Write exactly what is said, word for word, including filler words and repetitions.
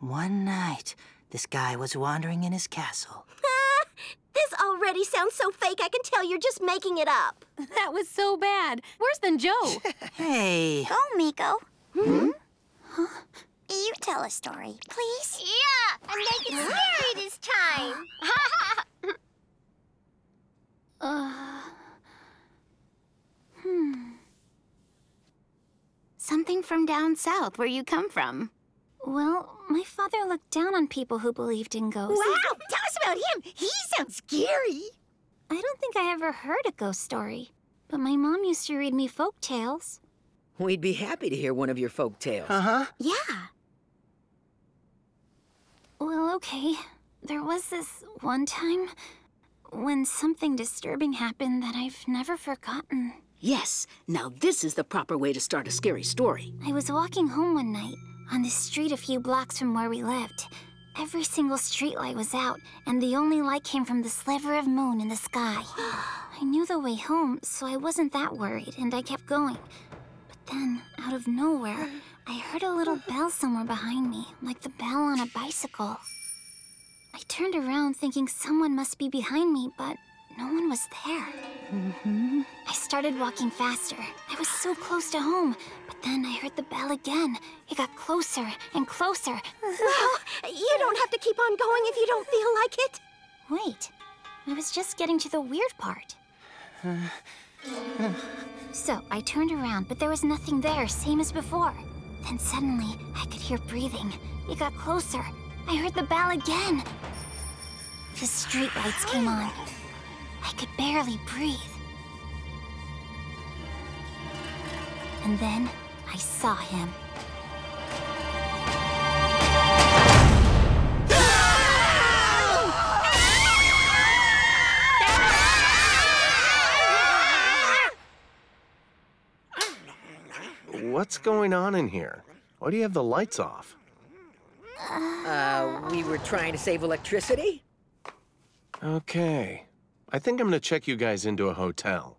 One night, this guy was wandering in his castle. This already sounds so fake, I can tell you're just making it up. That was so bad. Worse than Joe. Hey. Go, Meiko. Hmm? Huh? You tell a story, please. Yeah, and make it scary this time. uh, hmm. Something from down south, where you come from. Well, my father looked down on people who believed in ghosts. Wow! Tell us about him! He sounds scary! I don't think I ever heard a ghost story, but my mom used to read me folk tales. We'd be happy to hear one of your folk tales. Uh-huh. Yeah. Well, okay. There was this one time when something disturbing happened that I've never forgotten. Yes. Now this is the proper way to start a scary story. I was walking home one night. On the street a few blocks from where we lived, every single streetlight was out, and the only light came from the sliver of moon in the sky. I knew the way home, so I wasn't that worried, and I kept going. But then, out of nowhere, I heard a little bell somewhere behind me, like the bell on a bicycle. I turned around thinking someone must be behind me, but no one was there. Mm-hmm. I started walking faster. I was so close to home, but then I heard the bell again. It got closer and closer. Well, you don't have to keep on going if you don't feel like it. Wait, I was just getting to the weird part. So I turned around, but there was nothing there, same as before. Then suddenly, I could hear breathing. It got closer. I heard the bell again. The streetlights came on. I could barely breathe. And then I saw him. What's going on in here? Why do you have the lights off? Uh, we were trying to save electricity. Okay. I think I'm gonna check you guys into a hotel.